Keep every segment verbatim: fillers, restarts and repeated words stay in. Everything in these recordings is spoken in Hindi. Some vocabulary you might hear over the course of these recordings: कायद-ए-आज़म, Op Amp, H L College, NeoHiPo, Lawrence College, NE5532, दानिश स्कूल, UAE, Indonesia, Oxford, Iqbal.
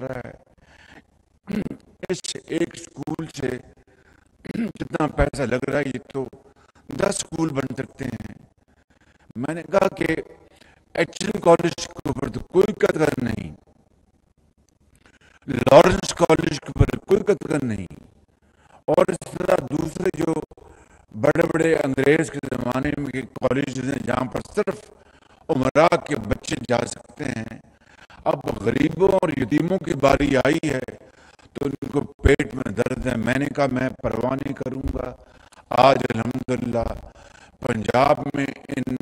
रहा है, इस एक स्कूल से कितना पैसा लग रहा है, ये तो दस स्कूल बन सकते हैं। मैंने कहा कि एच एल कॉलेज के ऊपर तो कोई कतरा नहीं, लॉरेंस कॉलेज के ऊपर कोई कतरा नहीं, और इस तरह दूसरे जो बड़े बड़े अंग्रेज के ज़माने में के कॉलेज हैं जहाँ पर सिर्फ उमरा के बच्चे जा सकते हैं, अब गरीबों और यतीमों की बारी आई है तो उनको पेट में दर्द है। मैंने कहा मैं परवाह नहीं करूँगा। आज अल्हम्दुलिल्लाह पंजाब में इन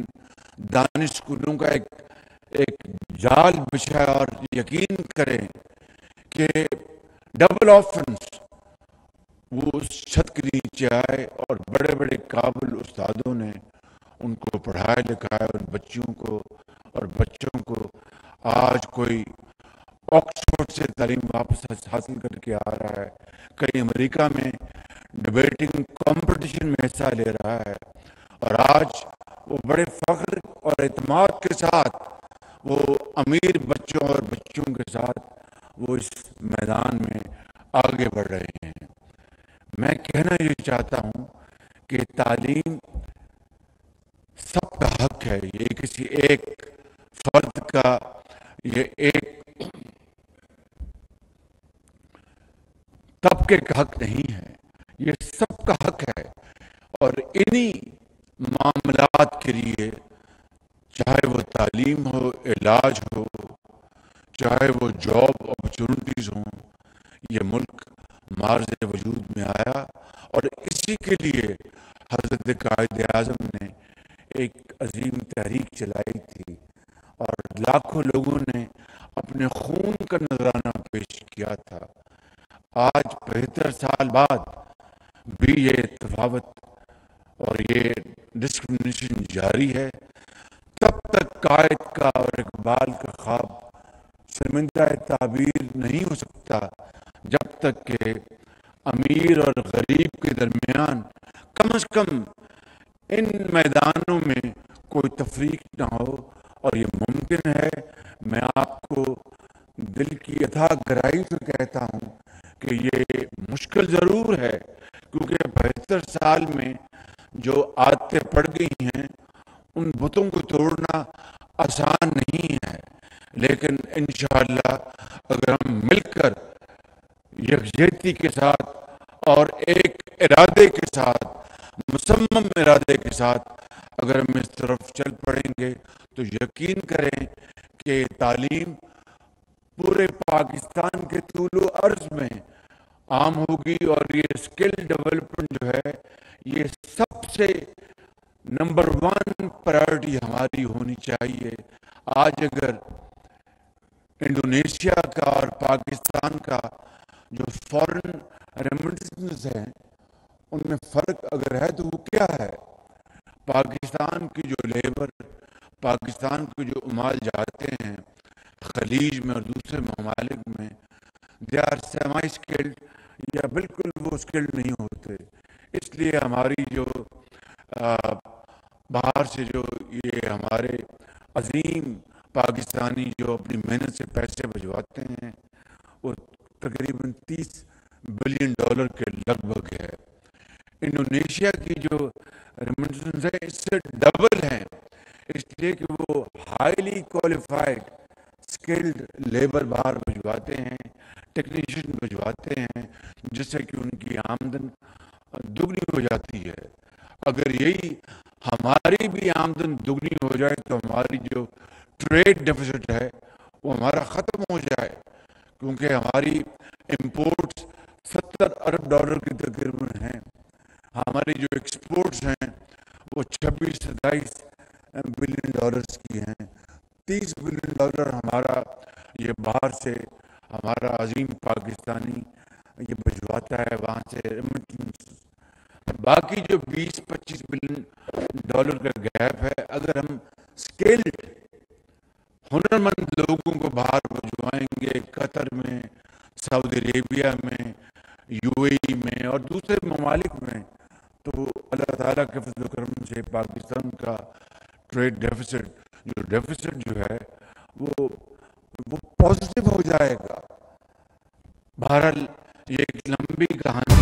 दानिश स्कूलों का एक एक जाल बिछा, और यकीन करें कि डबल ऑफेंस वो छत के नीचे आए और बड़े बड़े काबिल उस्तादों ने उनको पढ़ाया लिखाया उन बच्चियों को, और बच्चों को आज कोई ऑक्सफोर्ड से तालीम वापस हासिल करके आ रहा है, कहीं अमेरिका में डिबेटिंग कंपटीशन में हिस्सा ले रहा है, और आज वो बड़े फख्र और इत्मीनान के साथ वो अमीर बच्चों और बच्चों के साथ वो इस मैदान में आगे बढ़ रहे हैं। मैं कहना ये चाहता हूँ कि तालीम सबका हक है, ये किसी एक फर्द का, ये एक तबके का हक नहीं है, ये सबका हक है। और इन्हीं मामलात के लिए चाहे वो तालीम हो, इलाज हो, चाहे वो जॉब अपॉर्चुनिटीज़ हों, ये मुल्क मार्ज़े वजूद में आया, और इसी के लिए हज़रत कायद-ए-आज़म ने एक अजीम तहरीक चलाई थी और लाखों लोगों ने अपने खून का नजराना पेश किया था। आज पचहत्तर साल बाद भी ये तफावत और ये डिस्क्रिमिनेशन जारी है। तब तक कायद का और इकबाल का ख्वाब शर्मिंदा ताबीर नहीं हो सकता जब तक के अमीर और गरीब के दरमियान कम से कम इन मैदानों में कोई तफरीक ना हो, और ये मुमकिन है। मैं आपको दिल की अथाह गहराई से कहता हूँ कि ये मुश्किल ज़रूर है, क्योंकि बहत्तर साल में जो आदतें पड़ गई हैं उन बुतों को तोड़ना आसान नहीं है, लेकिन इंशाअल्लाह अगर हम मिलकर यकजहती के साथ और एक इरादे के साथ, मुसम्मम इरादे के साथ अगर हम इस तरफ चल पड़ेंगे तो यकीन करें कि तालीम पूरे पाकिस्तान के तूलो अर्ज में आम होगी, और ये स्किल डेवलपमेंट जो है ये सबसे नंबर वन प्रायोरिटी हमारी होनी चाहिए। आज अगर इंडोनेशिया का और पाकिस्तान का जो फॉरेन रेमिटेंस हैं उनमें फ़र्क अगर है तो वो क्या है, पाकिस्तान की जो लेबर, पाकिस्तान के जो माल जाते हैं खलीज में और दूसरे ममालिक में, दे आर सेमी स्किल्ड या बिल्कुल वो स्किल्ड नहीं होते। इसलिए हमारी जो बाहर से जो ये हमारे अजीम पाकिस्तानी जो अपनी मेहनत से पैसे भिजवाते हैं वो तकरीबन तीस बिलियन डॉलर के लगभग है। इंडोनेशिया की जो रेमिटेंस है इससे डबल हैं, इसलिए कि वो हाईली क्वालिफाइड स्किल्ड लेबर बाहर भिजवाते हैं, टेक्नीशियन भिजवाते हैं, जिससे कि उनकी आमदन दुगनी हो जाती है। अगर यही हमारी भी आमदन दुगनी हो जाए तो हमारी जो ट्रेड डेफिसिट है वो हमारा ख़त्म हो जाए, क्योंकि हमारी इम्पोर्ट्स सत्तर अरब डॉलर की तकरीबन हैं, हमारी जो एक्सपोर्ट्स हैं वो छब्बीस सत्ताईस बिलियन डॉलर्स की हैं, तीस बिलियन डॉलर हमारा ये बाहर से हमारा अजीम पाकिस्तानी ये भिजवाता है वहाँ से। बाकी जो बीस पच्चीस बिलियन डॉलर का गैप है, अगर हम स्किल्ड हुनरमंद लोगों को बाहर भिजवाएंगे, कतर में, सऊदी अरेबिया में, यूएई में और दूसरे ममालिक में, तो अल्लाह ताला के फजल करम से पाकिस्तान का ट्रेड डेफिसिट जो डेफिसिट जो है वो वो पॉजिटिव हो जाएगा। बहरहाल ये एक लंबी कहानी